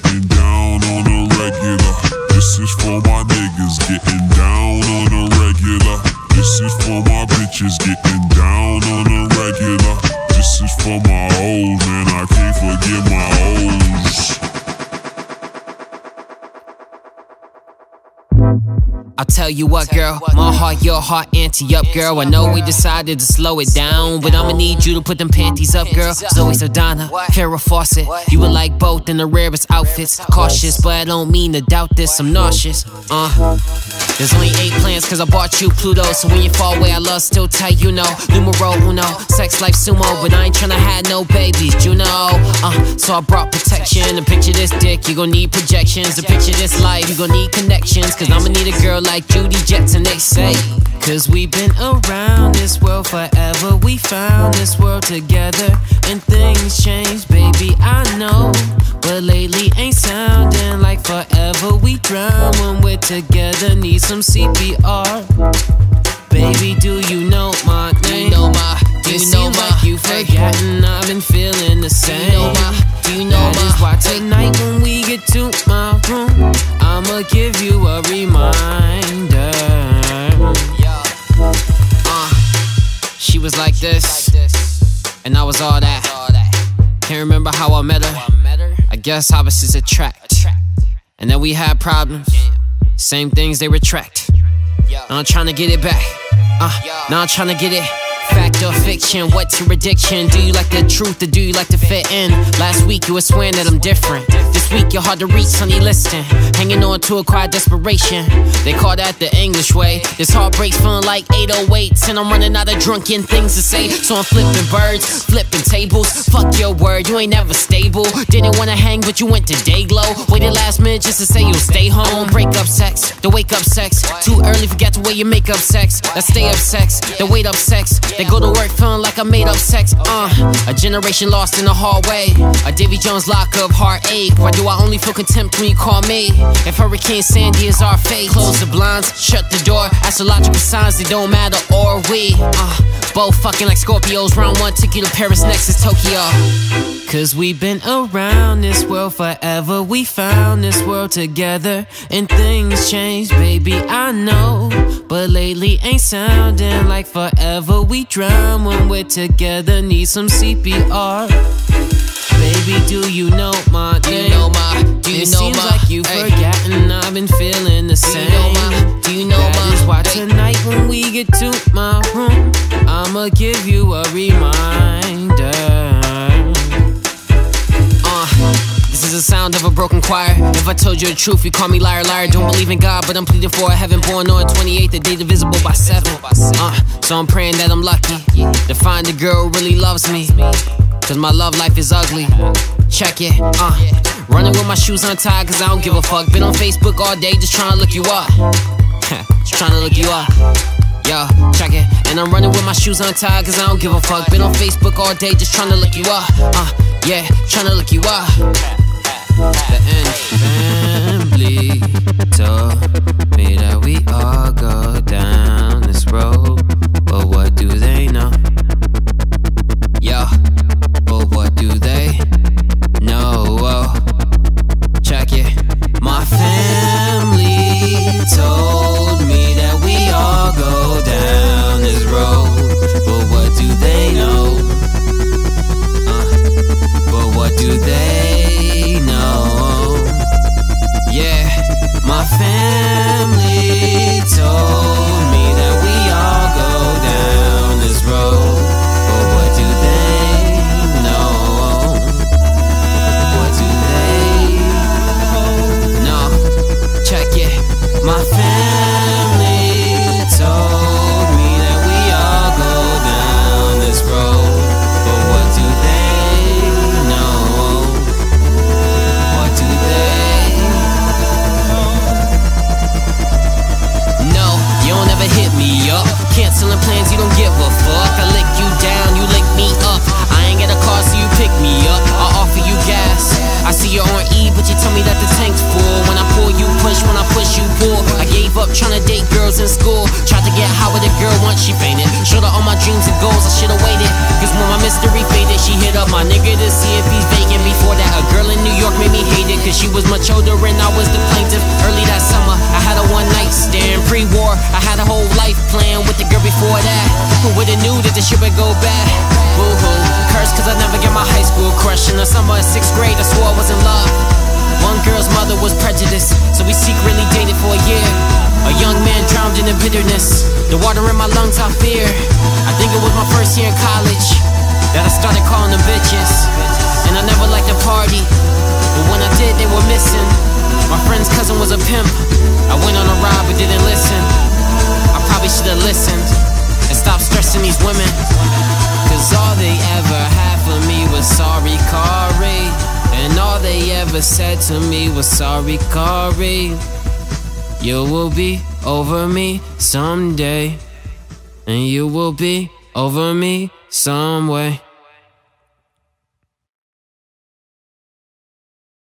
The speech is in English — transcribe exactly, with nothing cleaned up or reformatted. getting down on a regular. This is for my niggas getting down on a regular. This is for my bitches getting down on a regular. This is for my hoes, man, I can't forget my hoes. I'll tell you what, girl, my heart, your heart, ante up, girl. I know we decided to slow it down, but I'ma need you to put them panties up, girl. Zoe Saldana, Cara Fawcett, you were like both in the rarest outfits. Cautious, but I don't mean to doubt this, I'm nauseous. Uh There's only eight plans, cause I bought you Pluto. So when you fall away, I love still tight, you know. Numero uno, sex life sumo. But I ain't tryna have no babies, you know. uh, So I brought protection. A picture this dick, you gon' need projections. A picture this life, you gon' need connections. Cause I'ma need a girl like Judy Jetson, they say. Cause we've been around this world forever. We found this world together. And things change, baby, I know. But lately ain't sounding like forever. We drown when we're together. Need some C P R. Baby, do you know my name? Do you know my, do you know my, like you forgotten, I've been feeling the same. Do you know my, do you know that my, is why tonight when we get to my room, I'ma give you a reminder. Uh, she was like this, and I was all that. Can't remember how I met her. I guess opposites attract. And then we had problems. Same things they retract. Now I'm tryna get it back. Uh, now I'm tryna get it. Fact or fiction, what's your addiction? Do you like the truth or do you like to fit in? Last week you were swearing that I'm different. This week you're hard to reach, honey, listen. Hanging on to a quiet desperation. They call that the English way. This heartbreak's feeling like eight oh eights. And I'm running out of drunken things to say. So I'm flipping birds, flipping tables. Fuck your word, you ain't never stable. Didn't wanna hang, but you went to Dayglow. Waited last minute just to say you'll stay home. Break up sex, the wake up sex. Too early, forget to wear your makeup sex. Let's stay up sex, the wait up sex. They go to work feeling like I made up sex, uh A generation lost in the hallway. A Davy Jones lock up heartache. Why do I only feel contempt when you call me? If Hurricane Sandy is our fate. Close the blinds, shut the door. Astrological signs, they don't matter, or we uh, both fucking like Scorpios. Round one took you to Paris, next is Tokyo. Cause we've been around this world forever. We found this world together. And things change, baby, I know. But lately ain't sounding like forever. We drown when we're together. Need some C P R. Baby, do you know my name? Do you know my, do you it know seems my, like you've ay. forgotten, I've been feeling the same. Do you know my, do you know that my, is why ay. tonight when we get to my room, I'ma give you a reminder. Uh This is the sound of a broken choir. If I told you the truth, you call me liar, liar. Don't believe in God, but I'm pleading for a heaven born on twenty-eighth, the day divisible by seven. Uh, so I'm praying that I'm lucky to find a girl who really loves me. Cause my love life is ugly. Check it, uh. Running with my shoes untied, cause I don't give a fuck. Been on Facebook all day, just trying to look you up. Just trying to look you up. Yo, check it. And I'm running with my shoes untied, cause I don't give a fuck. Been on Facebook all day, just trying to look you up. Uh, yeah, trying to look you up. The family told me that we all go down this road, but what do they know? Yo, but what do they know? Oh, check it. My family told me that we all go down this road, but what do they know? Uh, but what do they? My family told me that we all go down this road, but what do they know? What do they know? Check it. My family told me that we all go down this road, but what do they know? What do they? Hit me up, canceling plans, you don't give a fuck. I lick you down, you lick me up. I ain't got a car, so you pick me up. I offer you gas, I see you on E, but you tell me that the tank's full. When I pull, you push, when I push, you pull. I gave up trying to date girls in school. Tried to get high with a girl once, she fainted. Showed her all my dreams and goals, I should've waited. Cause when my mystery faded, she hit up my nigga to see if he's vacant. Before that, a girl in New York made me hate it. She was much older and I was the plaintiff. Early that summer, I had a one night stand. Pre-war, I had a whole life plan with the girl before that. Who would've knew that this shit would go bad? Boo-hoo, curse cause I never get my high school crush. In the summer of sixth grade, I swore I was in love. One girl's mother was prejudiced, so we secretly dated for a year. A young man drowned in the bitterness, the water in my lungs I fear. I think it was my first year in college that I started calling them bitches. And I never liked to party, but when I did, they were missing. My friend's cousin was a pimp. I went on a ride but didn't listen. I probably should've listened and stopped stressing these women, cause all they ever had for me was sorry, Corey. And all they ever said to me was sorry, Corey. You will be over me someday, and you will be over me some way.